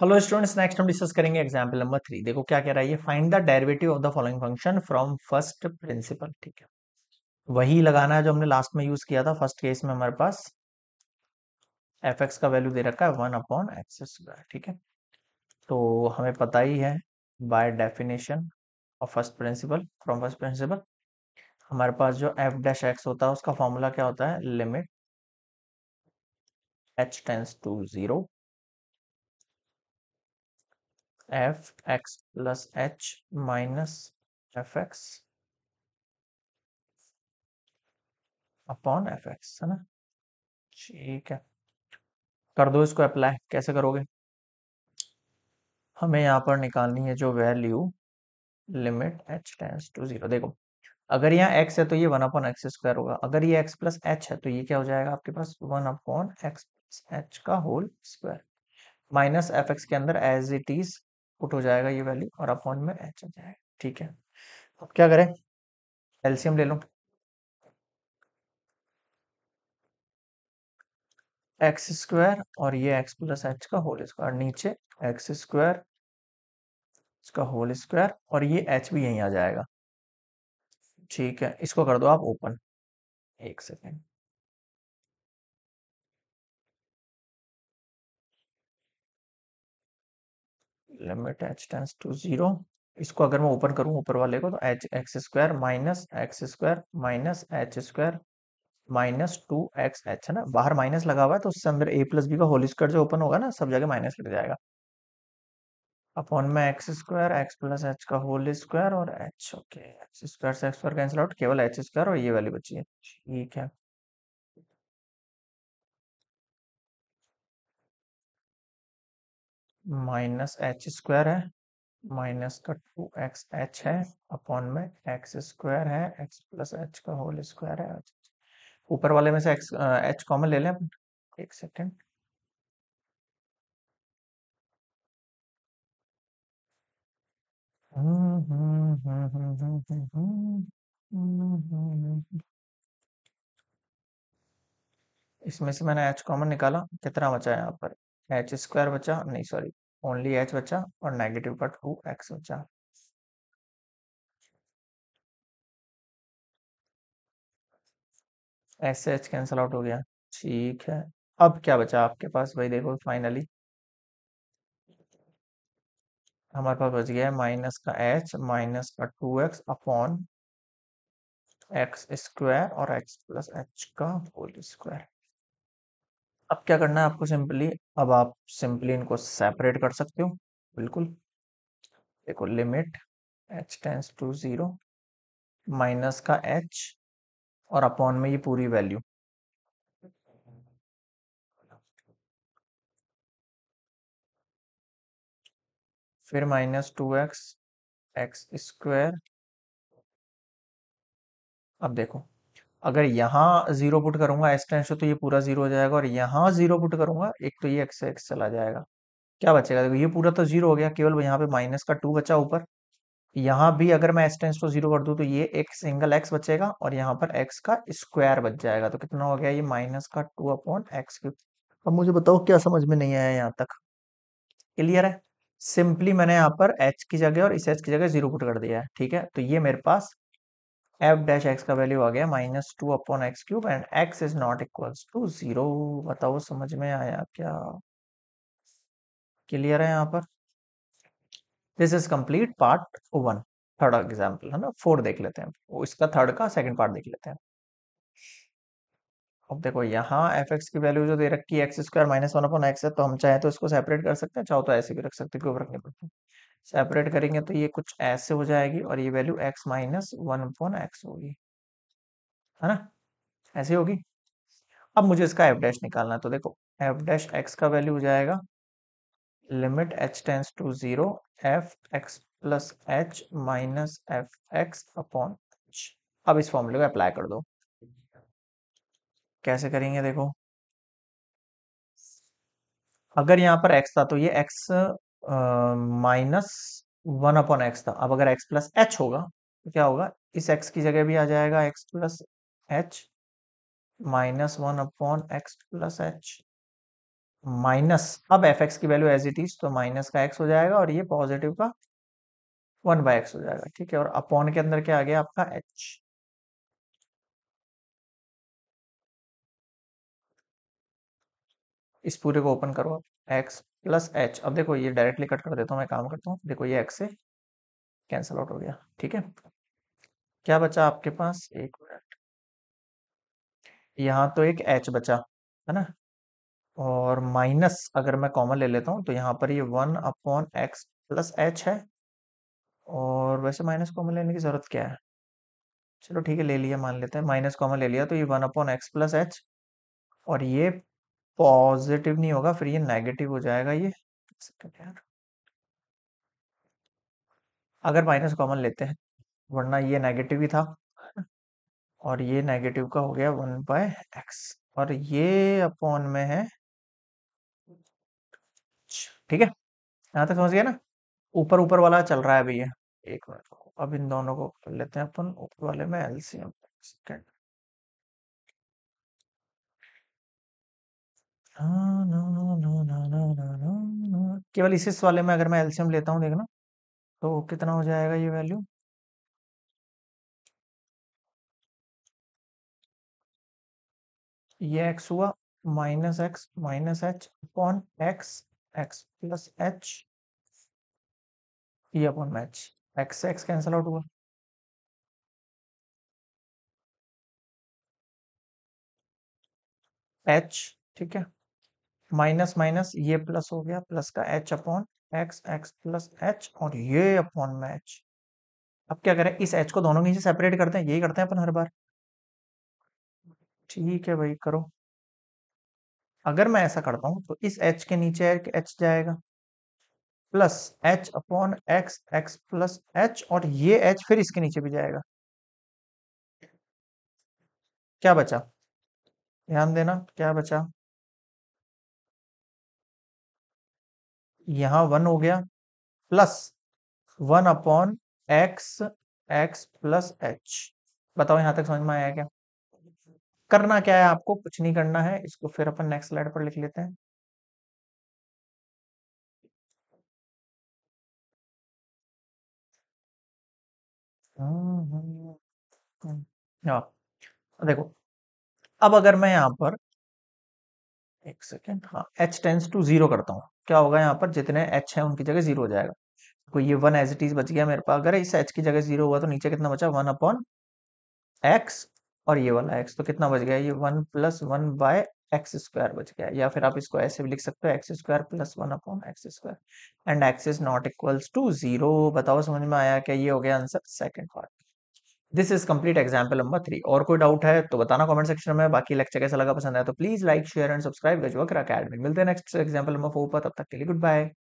Hello students, next हम discuss करेंगे example number 3। देखो क्या कह रहा है ये, find the derivative of the following function from first principle. ठीक है, वही लगाना है जो हमने लास्ट में यूज किया था। फर्स्ट केस में हमारे पास एफ एक्स का वैल्यू दे रखा है 1/x²। ठीक है, तो हमें पता ही है by definition of first principle, from first principle हमारे पास जो एफ डैश एक्स होता है उसका फॉर्मूला क्या होता है, limit h tends to 0 f x plus h minus f x upon f x, है ना। ठीक है, कर दो इसको अप्लाई। कैसे करोगे, हमें यहाँ पर निकालनी है जो value limit h tends to 0। देखो अगर यहाँ x है तो ये 1/x² होगा, अगर ये x प्लस h है तो ये क्या हो जाएगा आपके पास 1/(x + h)² minus f x के अंदर एज इट इज पुट हो जाएगा ये वैल्यू और अपॉन में h आ जाएगा। ठीक है, अब क्या करें, एलसीएम ले लो। x² और ये x प्लस एच का होल स्क्वायर, नीचे x² इसका होल स्क्वायर और ये h भी यहीं आ जाएगा। ठीक है, इसको कर दो आप open. 1 second, limit h tends to 0, इसको अगर मैं ओपन करूं ऊपर वाले को तो x² minus x² minus h² minus 2xh, है ना। बाहर माइनस लगा हुआ है तो उससे अंदर a प्लस बी का होल स्क्वायर जो ओपन होगा ना, सब जगह माइनस लग जाएगा। अपॉन में x² x प्लस एच का होल स्क्वायर और h। ओके, x² से x² कैंसिल आउट, केवल h² और ये वाली बची है। ठीक है, माइनस h² है, माइनस का 2xh है, अपॉन में x² है, x प्लस एच का होल स्क्वायर है। ऊपर वाले में से h कॉमन ले लें। 1 सेकेंड, इसमें से मैंने h कॉमन निकाला, कितना बचा यहाँ पर, h² बचा, नहीं सॉरी ओनली h बचा और नेगेटिव का 2x बचा। s से h कैंसिल आउट हो गया। ठीक है, अब क्या बचा आपके पास, भाई देखो फाइनली हमारे पास बच गया है माइनस का h माइनस का 2x अपॉन x² और x प्लस h का होल स्क्वायर। अब क्या करना है आपको सिंपली, अब आप सिंपली इनको सेपरेट कर सकते हो। बिल्कुल देखो, limit h tends to 0 minus का h और अपॉन में ये पूरी वैल्यू। फिर माइनस 2x x²। अब देखो अगर यहाँ 0 पुट करूंगा x टेंड्स टू तो ये पूरा 0 हो जाएगा और यहाँ 0 पुट करूंगा, एक तो ये x से x चला जाएगा, क्या बचेगा, देखो ये पूरा तो 0 हो गया, केवल यहाँ पे माइनस का 2 बचा ऊपर। यहाँ भी अगर मैं x टेंड्स टू 0 कर दूं तो ये एक सिंगल x बचेगा और यहाँ पर x का स्क्वायर बच जाएगा। तो कितना हो गया ये, माइनस का 2/x³। अब मुझे बताओ क्या समझ में नहीं आया यहाँ तक, क्लियर है। सिंपली मैंने यहाँ पर h की जगह और इस h की जगह 0 पुट कर दिया है। ठीक है, तो ये मेरे पास एफ डैश एक्स का वैल्यू आ गया -2/x³ and x is not equals to 0। बताओ समझ में आया क्या, क्लियर है यहाँ पर। This is complete part 1, third example, है ना। 4 देख लेते हैं, इसका थर्ड का सेकंड पार्ट देख लेते हैं। अब देखो यहाँ एफ एक्स की वैल्यू जो दे रखी है x² माइनस 1/x है, तो हम चाहे तो इसको सेपरेट कर सकते हैं, चाहो तो ऐसे भी रख सकते हैं, क्यों रखने पड़ते। सेपरेट करेंगे तो ये कुछ ऐसे हो जाएगी और ये वैल्यू x माइनस 1/x होगी, है ना, ऐसे होगी। अब मुझे इसका एफ डैश निकालना है, तो देखो एफ डैश एक्स का वैल्यू हो जाएगा limit h tends to 0 f x plus h minus f x upon h। अब इस फॉर्मूले को अप्लाई कर दो। कैसे करेंगे, देखो अगर यहाँ पर x था तो ये x माइनस 1/x था, अब अगर x प्लस h होगा तो क्या होगा, इस x की जगह भी आ जाएगा x plus h minus 1/x plus h minus, अब एफ एक्स की वैल्यू एज इट इज, तो माइनस का एक्स हो जाएगा और ये पॉजिटिव का 1/x हो जाएगा, ठीक है। और अपॉन के अंदर क्या आ गया आपका h। इस पूरे को ओपन करो आप, x प्लस h। अब देखो ये डायरेक्टली कट कर देता हूँ, मैं काम करता हूँ। देखो ये x से कैंसिल आउट हो गया, ठीक है। क्या बचा आपके पास, एक मिनट, यहाँ तो एक h बचा है ना, और माइनस अगर मैं कॉमन ले लेता हूँ तो यहाँ पर ये 1/x प्लस h है, और वैसे माइनस कॉमन लेने की जरूरत क्या है, चलो ठीक है ले लिया, मान लेते हैं माइनस कॉमन ले लिया, तो ये 1/x प्लस h, और ये पॉजिटिव नहीं होगा, फिर ये नेगेटिव हो जाएगा। ये अगर माइनस कॉमन लेते हैं, वरना ये नेगेटिव ही था, और ये नेगेटिव का हो गया 1/x, और ये अपॉन में है, ठीक है। यहाँ तक समझ गया ना, ऊपर ऊपर वाला चल रहा है अभी ये, एक मिनट, अब इन दोनों को कर लेते हैं अपन, ऊपर वाले में एलसीएम। केवल इस वाले में अगर मैं एलसीएम लेता हूँ देखना, तो कितना हो जाएगा ये वैल्यू, ये x हुआ minus h upon x plus h, ये अपॉन मैच, x से x कैंसिल आउट हुआ, h, ठीक है, माइनस माइनस ये प्लस हो गया, प्लस का h upon x plus h, और ये अपॉन मैच। अब क्या करें, इस h को दोनों के नीचे सेपरेट करते हैं, यही करते हैं अपन हर बार, ठीक है भाई करो। अगर मैं ऐसा करता हूं तो इस h के नीचे h जाएगा, plus h upon x plus h, और ये h फिर इसके नीचे भी जाएगा। क्या बचा, ध्यान देना क्या बचा, यहां 1 हो गया, plus 1/x x plus h। बताओ यहां तक समझ में आया क्या, करना क्या है आपको, कुछ नहीं करना है। इसको फिर अपन नेक्स्ट स्लाइड पर लिख लेते हैं। देखो अब अगर मैं यहाँ पर, एक सेकेंड, हाँ, h टेंड्स टू 0 करता हूँ, क्या होगा, यहाँ पर जितने h है उनकी जगह 0 हो जाएगा। तो ये 1 एज इट इज बच गया मेरे पास, अगर इस h की जगह 0 हुआ तो नीचे कितना बचा, 1/x, और ये वाला x, तो कितना बच गया, ये 1 + 1/x² बच गया। या फिर आप इसको ऐसे भी लिख सकते हो, x² plus 1/x², and x is not equals to 0। बताओ समझ में आया क्या, ये हो गया answer second part. This is complete example number 3। और कोई डाउट है तो बताना कमेंट सेक्शन में। बाकी लेक्चर कैसा लगा, पसंद आया तो please like, share and subscribe गजवक्र academy. मिलते हैं नेक्स्ट एग्जाम्पल नंबर 4 पर, तब तक के लिए गुड बाय।